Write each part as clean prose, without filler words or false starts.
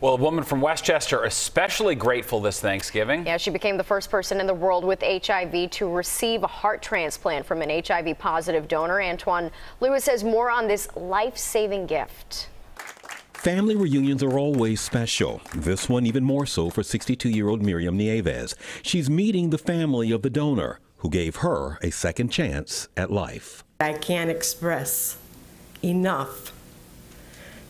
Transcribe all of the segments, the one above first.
Well, a woman from Westchester especially grateful this Thanksgiving. Yeah, she became the first person in the world with HIV to receive a heart transplant from an HIV-positive donor. Antoine Lewis says more on this life-saving gift. Family reunions are always special. This one even more so for 62-year-old Miriam Nieves. She's meeting the family of the donor who gave her a second chance at life. I can't express enough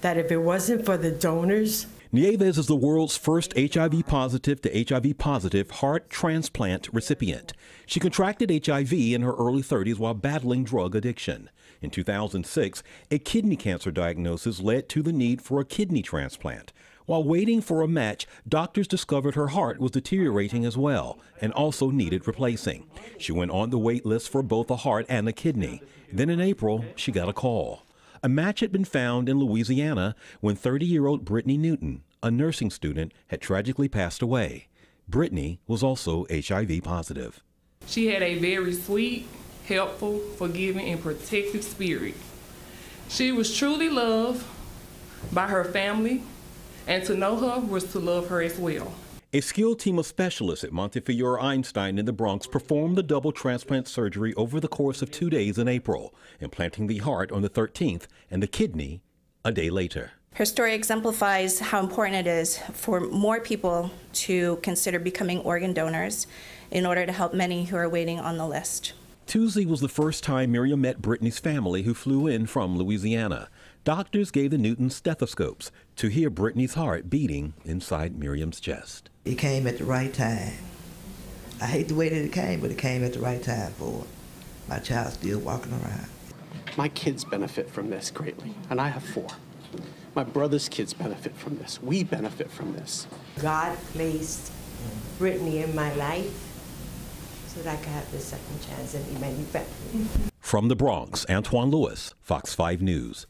that if it wasn't for the donors. Nieves is the world's first HIV-positive to HIV-positive heart transplant recipient. She contracted HIV in her early 30s while battling drug addiction. In 2006, a kidney cancer diagnosis led to the need for a kidney transplant. While waiting for a match, doctors discovered her heart was deteriorating as well and also needed replacing. She went on the wait list for both a heart and a kidney. Then in April, she got a call. A match had been found in Louisiana when 30-year-old Brittany Newton, a nursing student, had tragically passed away. Brittany was also HIV positive. She had a very sweet, helpful, forgiving, and protective spirit. She was truly loved by her family, and to know her was to love her as well. A skilled team of specialists at Montefiore-Einstein in the Bronx performed the double transplant surgery over the course of 2 days in April, implanting the heart on the 13th and the kidney a day later. Her story exemplifies how important it is for more people to consider becoming organ donors in order to help many who are waiting on the list. Tuesday was the first time Miriam met Brittany's family, who flew in from Louisiana. Doctors gave the Newtons stethoscopes to hear Brittany's heart beating inside Miriam's chest. It came at the right time. I hate the way that it came, but it came at the right time for her. My child's still walking around. My kids benefit from this greatly, and I have four. My brother's kids benefit from this. We benefit from this. God placed Brittany in my life so that I could have this second chance and he made me better. From the Bronx, Antoine Lewis, Fox 5 News.